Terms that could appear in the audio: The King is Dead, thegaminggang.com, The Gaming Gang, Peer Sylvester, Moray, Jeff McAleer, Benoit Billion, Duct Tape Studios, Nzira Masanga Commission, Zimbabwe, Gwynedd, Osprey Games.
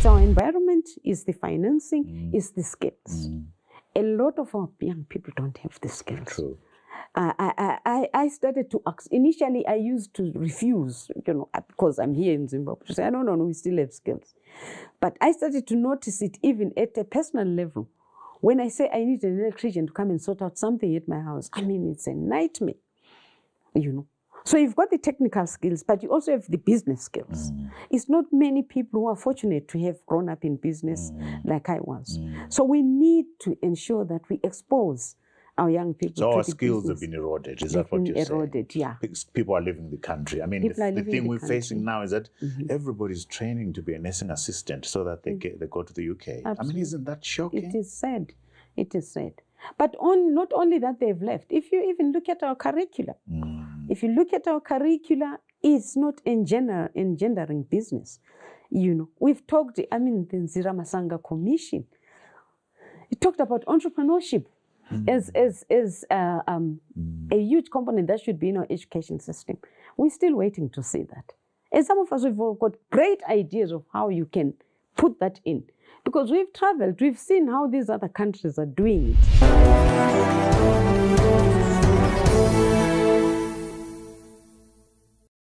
It's our environment, it's the financing, it's the skills. A lot of our young people don't have the skills. True. I started to ask. Initially, I used to refuse, you know, because I'm here in Zimbabwe. So I don't know, we still have skills. But I started to notice it even at a personal level. When I say I need an electrician to come and sort out something at my house, I mean, it's a nightmare, you know. So you've got the technical skills, but you also have the business skills. It's not many people who are fortunate to have grown up in business like I was. So we need to ensure that we expose our young people. So our skills have been eroded, is that what you're saying? Eroded, yeah. People are leaving the country. I mean, the thing we're facing now is that everybody's training to be a nursing assistant so that they go to the UK. Absolutely. I mean, isn't that shocking? It is sad. It is sad. But not only that they've left, if you even look at our curricula, if you look at our curricula, it's not engendering business. You know, we've talked, I mean, the Nzira Masanga Commission, it talked about entrepreneurship. As a huge component that should be in our education system. We're still waiting to see that. And some of us, we've all got great ideas of how you can put that in. Because we've traveled, we've seen how these other countries are doing it.